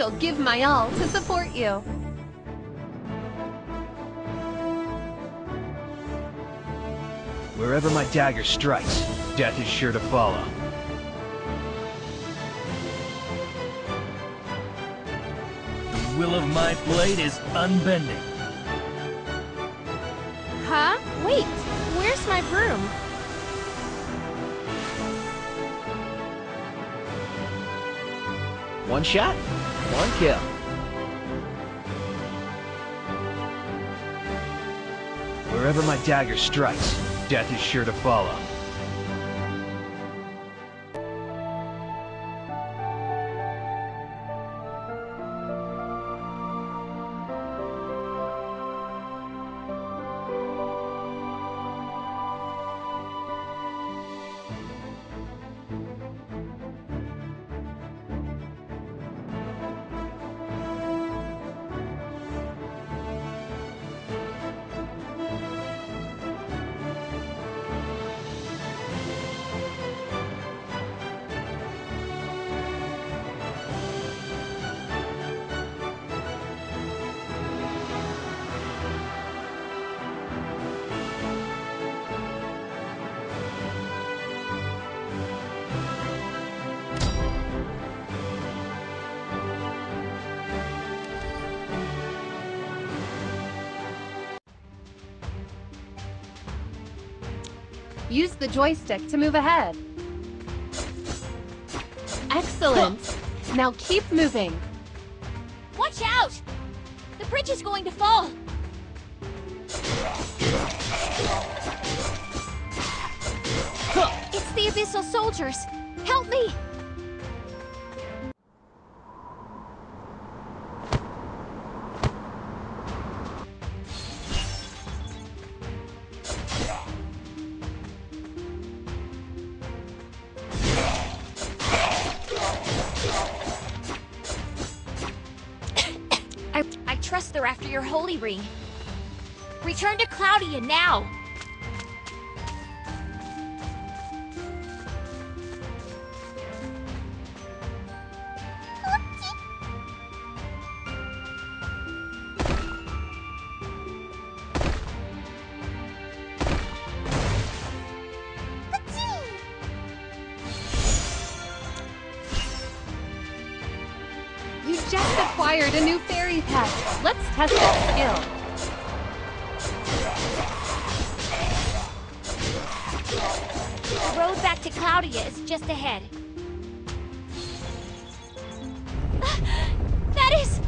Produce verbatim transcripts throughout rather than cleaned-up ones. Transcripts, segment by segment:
shall give my all to support you. Wherever my dagger strikes, death is sure to follow. The will of my blade is unbending. Huh? Wait, where's my broom? One shot, one kill. Wherever my dagger strikes, death is sure to follow. Use the joystick to move ahead. Excellent! Now keep moving! Watch out! The bridge is going to fall! It's the Abyssal soldiers! Help me! Trust they're after your holy ring. Return to Cloudia now! You just acquired a new fairy pet. Let's test its skill. The road back to Cloudia is just ahead. That is...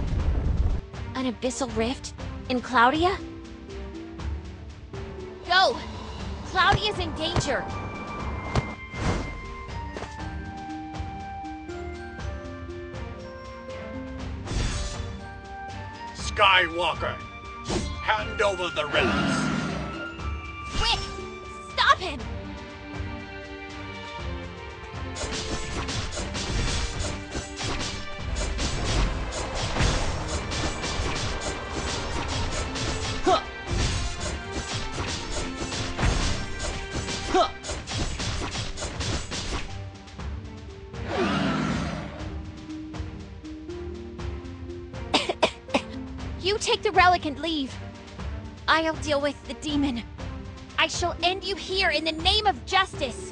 an abyssal rift in Cloudia? Go! Cloudia's in danger! Skywalker, hand over the relics. Quick! Stop him! Huh. Huh. You take the relic and leave. I'll deal with the demon. I shall end you here in the name of justice.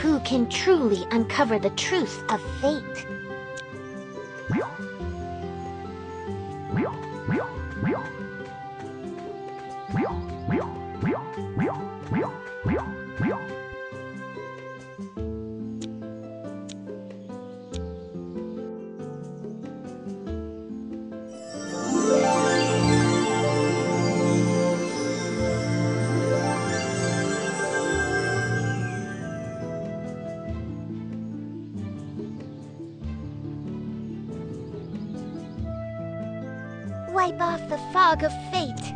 Who can truly uncover the truth of fate? Wipe off the fog of fate.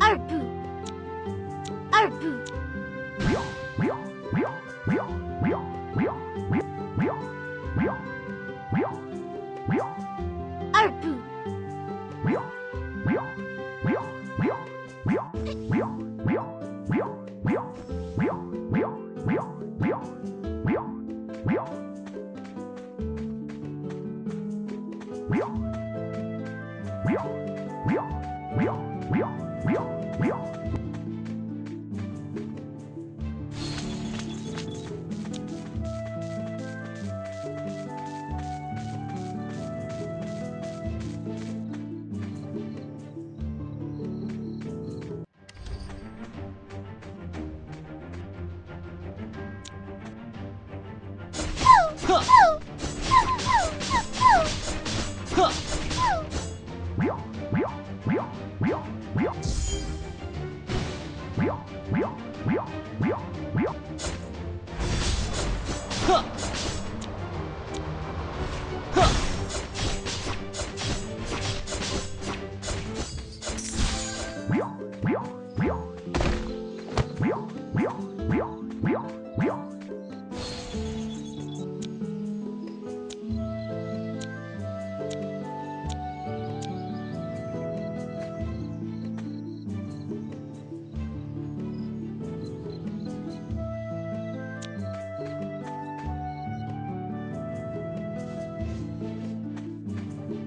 Arpoo! Arpoo! Arpoo!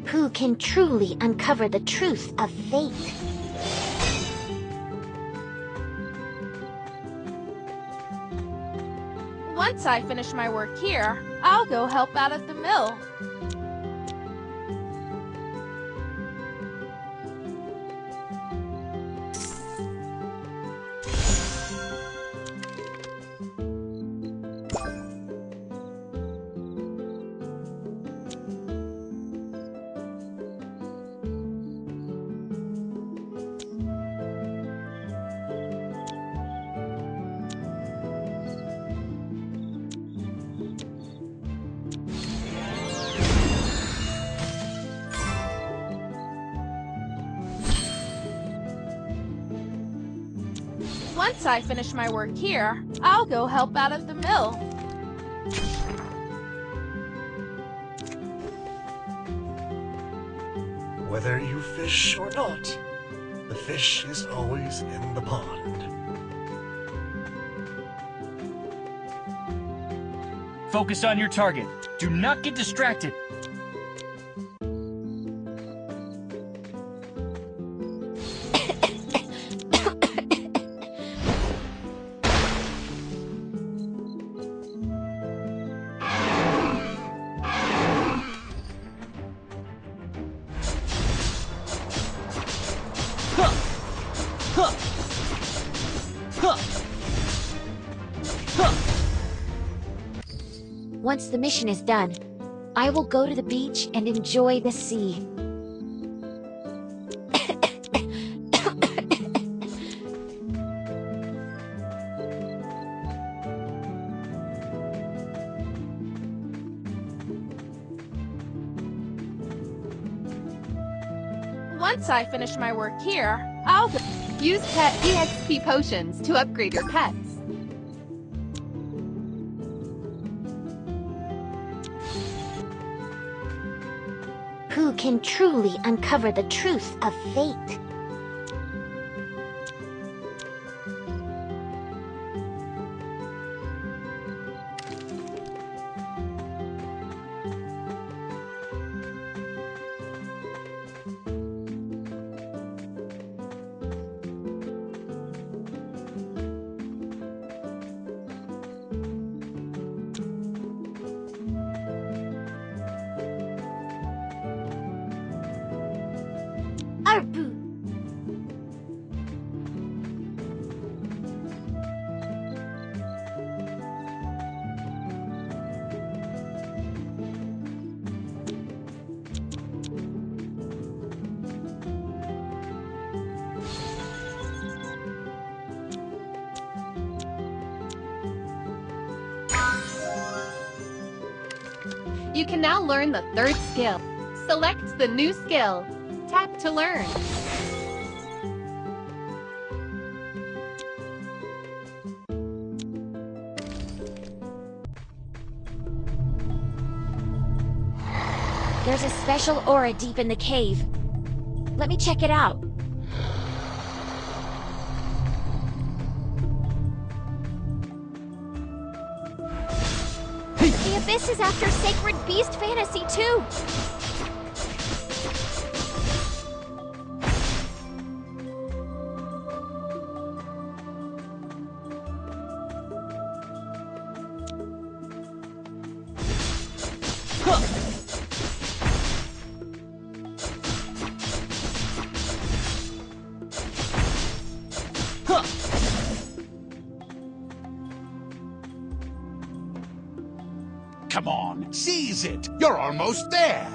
Who can truly uncover the truth of fate? Once I finish my work here, I'll go help out at the mill. Once I finish my work here, I'll go help out at the mill. Whether you fish or not, the fish is always in the pond. Focus on your target. Do not get distracted. Once the mission is done, I will go to the beach and enjoy the sea. Once I finish my work here, I'll go. Use pet E X P potions to upgrade your pets. Who can truly uncover the truth of fate? Arpoo! You can now learn the third skill. Select the new skill. Tap to learn. There's a special aura deep in the cave. Let me check it out. The Abyss is after Sacred Beast Fantasy, too! Come on, seize it! You're almost there!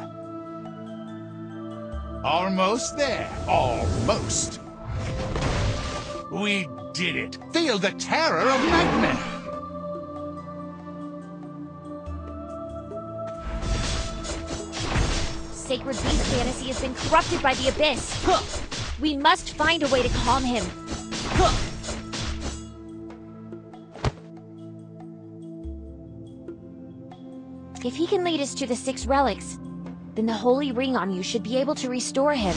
Almost there! Almost! We did it! Feel the terror of nightmare! Sacred Beast Fantasy has been corrupted by the Abyss! Huh. We must find a way to calm him! Huh. If he can lead us to the six relics, then the holy ring on you should be able to restore him.